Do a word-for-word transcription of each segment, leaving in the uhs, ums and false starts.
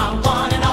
You're one and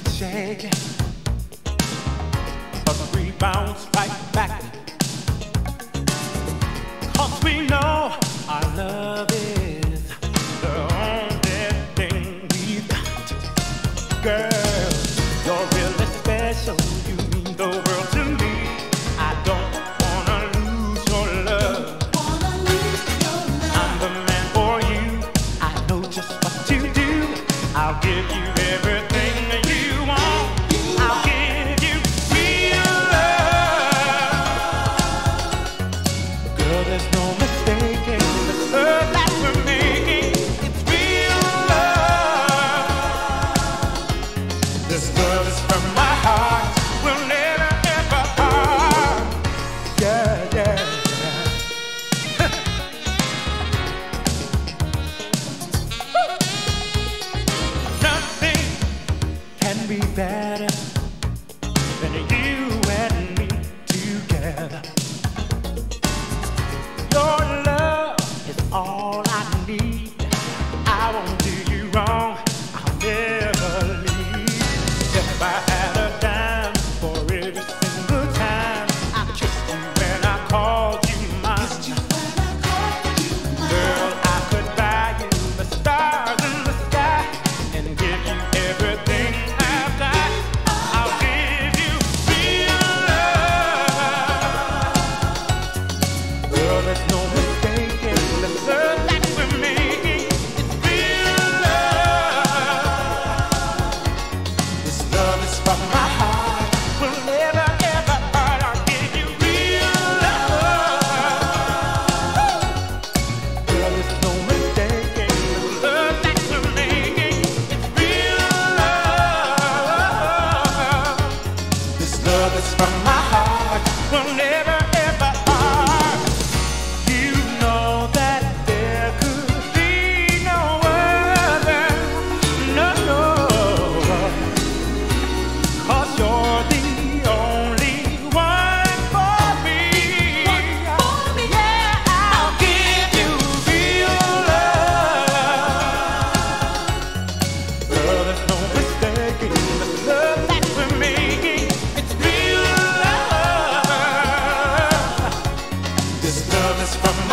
it's shaking, but the rebound's right back, cause we know our love is the only thing we've got. Girl, you're really special, you mean the world to me. I don't wanna lose your love, I'm the man for you, I know just what to do. I'll give you everything be better than you and me together. Your love is all I need. I won't do you wrong, I'll never leave. If I had a dime for every single time I kissed you when I called you mine, girl, I could buy you the stars in the sky and give you everything. This love is from